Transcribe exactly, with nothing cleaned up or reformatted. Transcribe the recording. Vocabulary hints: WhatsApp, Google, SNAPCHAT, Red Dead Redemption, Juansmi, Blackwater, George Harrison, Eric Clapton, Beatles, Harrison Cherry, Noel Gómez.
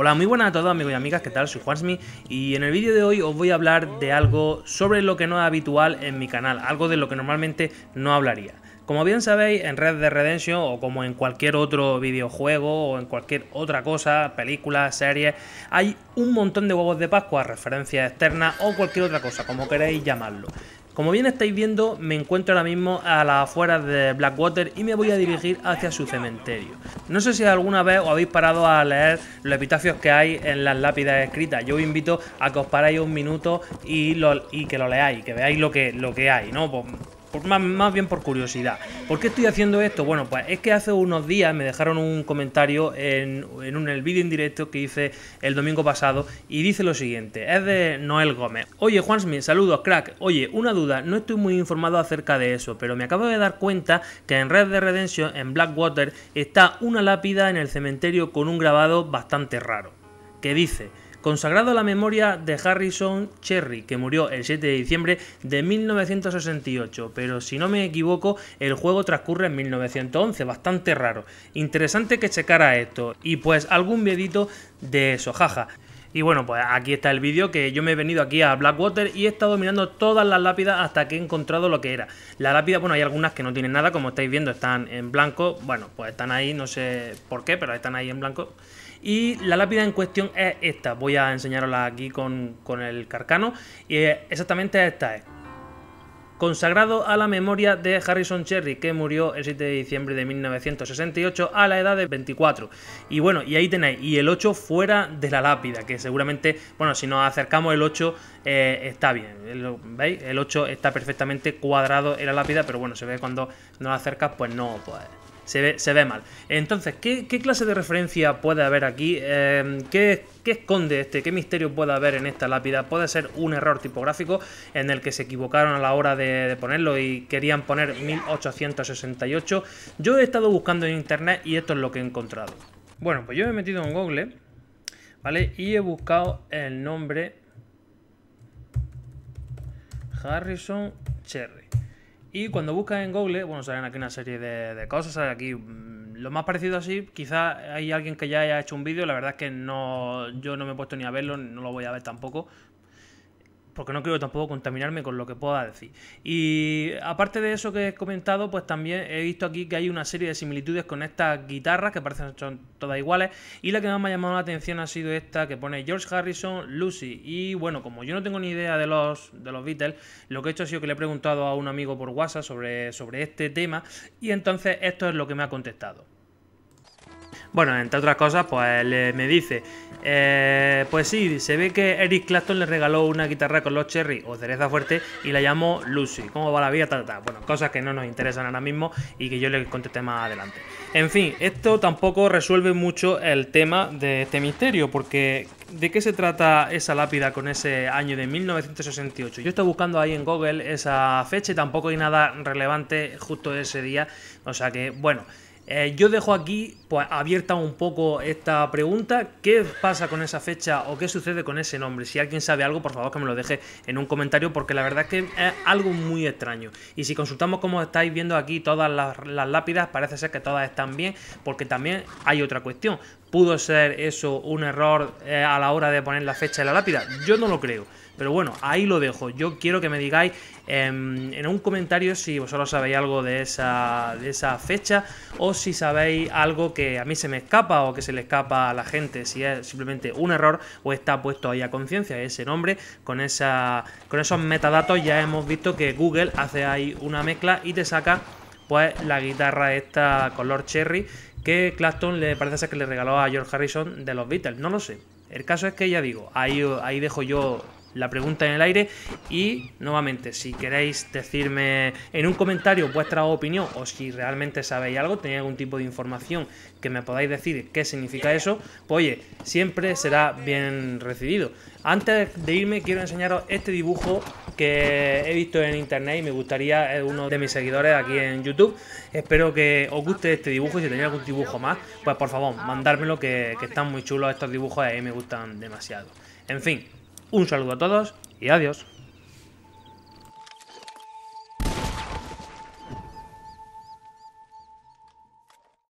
Hola, muy buenas a todos amigos y amigas, ¿qué tal? Soy Juansmi y en el vídeo de hoy os voy a hablar de algo sobre lo que no es habitual en mi canal, algo de lo que normalmente no hablaría. Como bien sabéis, en Red Dead Redemption o como en cualquier otro videojuego o en cualquier otra cosa, películas, series, hay un montón de huevos de Pascua, referencias externas o cualquier otra cosa, como queréis llamarlo. Como bien estáis viendo, me encuentro ahora mismo a las afueras de Blackwater y me voy a dirigir hacia su cementerio. No sé si alguna vez os habéis parado a leer los epitafios que hay en las lápidas escritas. Yo os invito a que os paráis un minuto y, lo, y que lo leáis, que veáis lo que, lo que hay, ¿no? Pues, Por, más, más bien por curiosidad. ¿Por qué estoy haciendo esto? Bueno, pues es que hace unos días me dejaron un comentario en, en un, el vídeo en directo que hice el domingo pasado y dice lo siguiente, es de Noel Gómez. Oye, Juansmi, saludos, crack. Oye, una duda, no estoy muy informado acerca de eso, pero me acabo de dar cuenta que en Red Dead Redemption, en Blackwater, está una lápida en el cementerio con un grabado bastante raro, que dice: consagrado a la memoria de Harrison Cherry, que murió el siete de diciembre de mil novecientos sesenta y ocho, pero si no me equivoco el juego transcurre en mil novecientos once, bastante raro. Interesante que checara esto y pues algún videito de eso, jaja. Y bueno, pues aquí está el vídeo, que yo me he venido aquí a Blackwater y he estado mirando todas las lápidas hasta que he encontrado lo que era. La lápida, bueno, hay algunas que no tienen nada, como estáis viendo, están en blanco. Bueno, pues están ahí, no sé por qué, pero están ahí en blanco. Y la lápida en cuestión es esta. Voy a enseñarosla aquí con, con el carcano. Y exactamente esta es: consagrado a la memoria de Harrison Cherry, que murió el siete de diciembre de mil novecientos sesenta y ocho a la edad de veinticuatro. Y bueno, y ahí tenéis, y el ocho fuera de la lápida, que seguramente, bueno, si nos acercamos el ocho eh, está bien, ¿veis? El ocho está perfectamente cuadrado en la lápida, pero bueno, se ve cuando nos acercas, pues no, pues se ve, se ve mal. Entonces, ¿qué, qué clase de referencia puede haber aquí? Eh, ¿qué, ¿Qué esconde este? ¿Qué misterio puede haber en esta lápida? Puede ser un error tipográfico en el que se equivocaron a la hora de, de ponerlo y querían poner mil ochocientos sesenta y ocho. Yo he estado buscando en internet y esto es lo que he encontrado. Bueno, pues yo me he metido en Google, ¿vale? Y he buscado el nombre Harrison Cherry. Y cuando buscas en Google, bueno, salen aquí una serie de, de cosas, salen aquí mmm, lo más parecido así, quizás hay alguien que ya haya hecho un vídeo, la verdad es que no, yo no me he puesto ni a verlo, no lo voy a ver tampoco, porque no quiero tampoco contaminarme con lo que pueda decir. Y aparte de eso que he comentado, pues también he visto aquí que hay una serie de similitudes con estas guitarras, que parecen son todas iguales, y la que más me ha llamado la atención ha sido esta, que pone George Harrison, Lucy. Y bueno, como yo no tengo ni idea de los, de los Beatles, lo que he hecho ha sido que le he preguntado a un amigo por WhatsApp sobre, sobre este tema, y entonces esto es lo que me ha contestado. Bueno, entre otras cosas, pues le, me dice, eh, pues sí, se ve que Eric Clapton le regaló una guitarra con los Cherry o cereza fuerte y la llamó Lucy. ¿Cómo va la vida? Ta, ta. Bueno, cosas que no nos interesan ahora mismo y que yo le contesté más adelante. En fin, esto tampoco resuelve mucho el tema de este misterio, porque ¿de qué se trata esa lápida con ese año de mil novecientos sesenta y ocho? Yo estoy buscando ahí en Google esa fecha y tampoco hay nada relevante justo ese día, o sea que, bueno. Eh, yo dejo aquí pues abierta un poco esta pregunta, ¿qué pasa con esa fecha o qué sucede con ese nombre? Si alguien sabe algo, por favor que me lo deje en un comentario, porque la verdad es que es algo muy extraño. Y si consultamos, como estáis viendo aquí, todas las, las lápidas, parece ser que todas están bien, porque también hay otra cuestión. ¿Pudo ser eso un error eh, a la hora de poner la fecha de la lápida? Yo no lo creo. Pero bueno, ahí lo dejo. Yo quiero que me digáis eh, en un comentario si vosotros sabéis algo de esa, de esa fecha, o si sabéis algo que a mí se me escapa o que se le escapa a la gente, si es simplemente un error o está puesto ahí a conciencia ese nombre. Con, esa, con esos metadatos ya hemos visto que Google hace ahí una mezcla y te saca pues la guitarra esta color cherry que Clapton le parece ser que le regaló a George Harrison de los Beatles. No lo sé. El caso es que ya digo, ahí, ahí dejo yo la pregunta en el aire y nuevamente si queréis decirme en un comentario vuestra opinión o si realmente sabéis algo, tenéis algún tipo de información que me podáis decir qué significa eso, pues oye, siempre será bien recibido. Antes de irme quiero enseñaros este dibujo que he visto en internet y me gustaría, es uno de mis seguidores aquí en YouTube, espero que os guste este dibujo y si tenéis algún dibujo más, pues por favor mandármelo que, que están muy chulos estos dibujos y a mí me gustan demasiado. En fin, un saludo a todos y adiós.